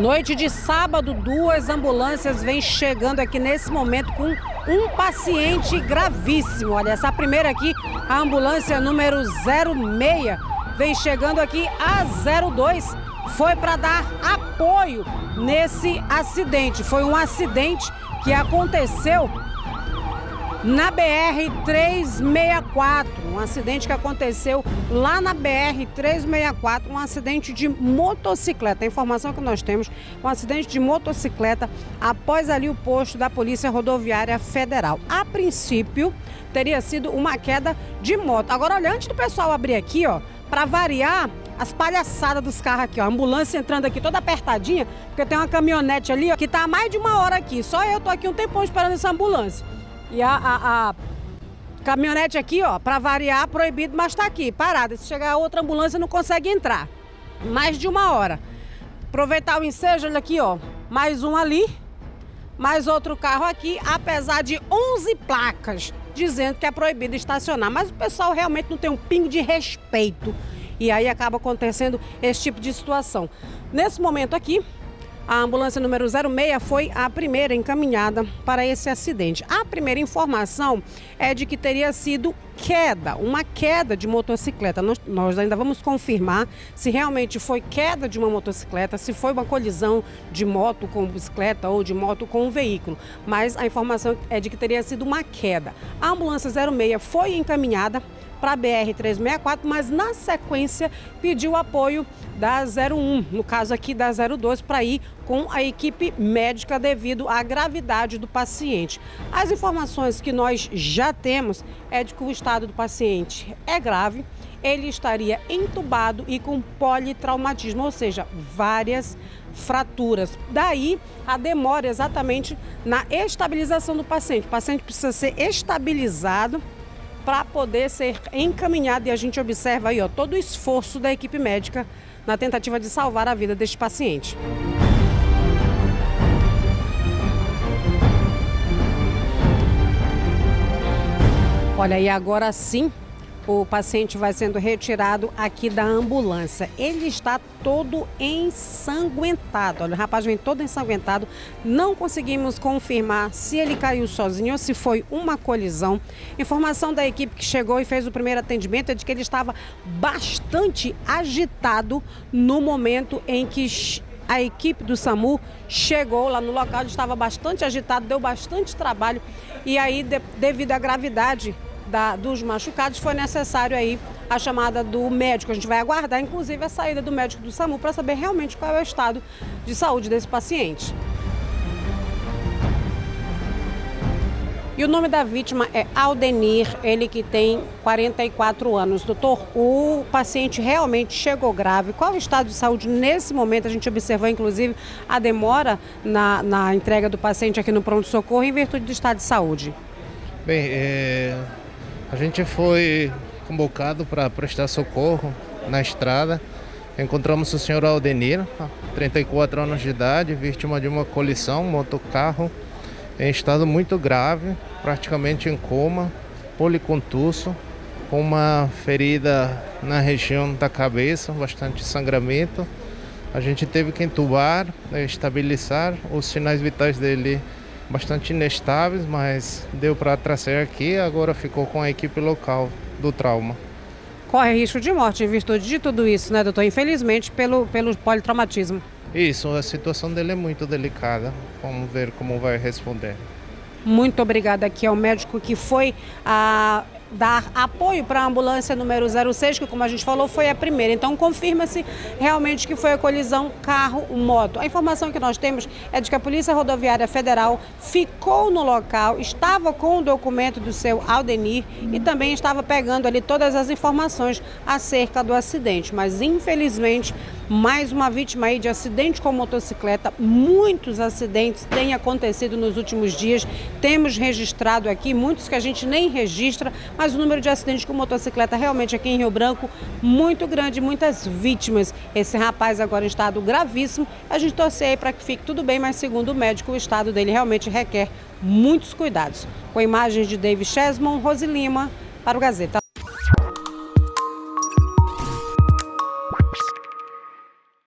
Noite de sábado, duas ambulâncias vêm chegando aqui nesse momento com um paciente gravíssimo. Olha, essa primeira aqui, a ambulância número 06, vem chegando aqui. A 02 foi para dar apoio nesse acidente. Foi um acidente que aconteceu na BR-364, um acidente que aconteceu lá na BR-364, um acidente de motocicleta. A informação que nós temos, um acidente de motocicleta após ali o posto da Polícia Rodoviária Federal. A princípio, teria sido uma queda de moto. Agora, olha, antes do pessoal abrir aqui, ó, para variar as palhaçadas dos carros aqui, ó, a ambulância entrando aqui toda apertadinha, porque tem uma caminhonete ali, ó, que tá há mais de uma hora aqui. Só eu tô aqui um tempão esperando essa ambulância. E a caminhonete aqui, ó, para variar, proibido, mas tá aqui, parada. Se chegar outra ambulância, não consegue entrar. Mais de uma hora. Aproveitar o ensejo, olha aqui, ó, mais um ali, mais outro carro aqui, apesar de 11 placas dizendo que é proibido estacionar. Mas o pessoal realmente não tem um pingo de respeito. E aí acaba acontecendo esse tipo de situação. Nesse momento aqui, a ambulância número 06 foi a primeira encaminhada para esse acidente. A primeira informação é de que teria sido queda, uma queda de motocicleta. Nós ainda vamos confirmar se realmente foi queda de uma motocicleta, se foi uma colisão de moto com bicicleta ou de moto com um veículo. Mas a informação é de que teria sido uma queda. A ambulância 06 foi encaminhada para a BR-364, mas na sequência pediu apoio da 01, no caso aqui da 02, para ir com a equipe médica devido à gravidade do paciente. As informações que nós já temos é de que o estado do paciente é grave, ele estaria entubado e com politraumatismo, ou seja, várias fraturas. Daí a demora exatamente na estabilização do paciente. O paciente precisa ser estabilizado para poder ser encaminhado, e a gente observa aí, ó, todo o esforço da equipe médica na tentativa de salvar a vida deste paciente. Olha, e agora sim, o paciente vai sendo retirado aqui da ambulância. Ele está todo ensanguentado. Olha, o rapaz vem todo ensanguentado. Não conseguimos confirmar se ele caiu sozinho ou se foi uma colisão. Informação da equipe que chegou e fez o primeiro atendimento é de que ele estava bastante agitado no momento em que a equipe do SAMU chegou lá no local. Ele estava bastante agitado, deu bastante trabalho e aí, devido à gravidade dos machucados, foi necessário aí a chamada do médico. A gente vai aguardar, inclusive, a saída do médico do SAMU para saber realmente qual é o estado de saúde desse paciente. E o nome da vítima é Aldenir, ele que tem 44 anos. Doutor, o paciente realmente chegou grave. Qual é o estado de saúde nesse momento? A gente observou, inclusive, a demora na entrega do paciente aqui no pronto-socorro em virtude do estado de saúde. Bem, a gente foi convocado para prestar socorro na estrada. Encontramos o senhor Aldenir, 34 anos de idade, vítima de uma colisão, motocarro, em estado muito grave, praticamente em coma, policontuso, com uma ferida na região da cabeça, bastante sangramento. A gente teve que entubar, estabilizar, os sinais vitais dele bastante inestáveis, mas deu para trazer aqui, agora ficou com a equipe local do trauma. Corre risco de morte em virtude de tudo isso, né, doutor? Infelizmente, pelo politraumatismo. Isso, a situação dele é muito delicada. Vamos ver como vai responder. Muito obrigada aqui ao médico que foi dar apoio para a ambulância número 06, que, como a gente falou, foi a primeira. Então confirma-se realmente que foi a colisão carro-moto. A informação que nós temos é de que a Polícia Rodoviária Federal ficou no local, estava com o documento do seu Aldenir e também estava pegando ali todas as informações acerca do acidente. Mas, infelizmente, mais uma vítima aí de acidente com motocicleta. Muitos acidentes têm acontecido nos últimos dias. Temos registrado aqui, muitos que a gente nem registra, mas o número de acidentes com motocicleta realmente aqui em Rio Branco muito grande, muitas vítimas. Esse rapaz agora em estado gravíssimo, a gente torce aí para que fique tudo bem, mas segundo o médico, o estado dele realmente requer muitos cuidados. Com imagens de David Chesman, Rose Lima, para o Gazeta.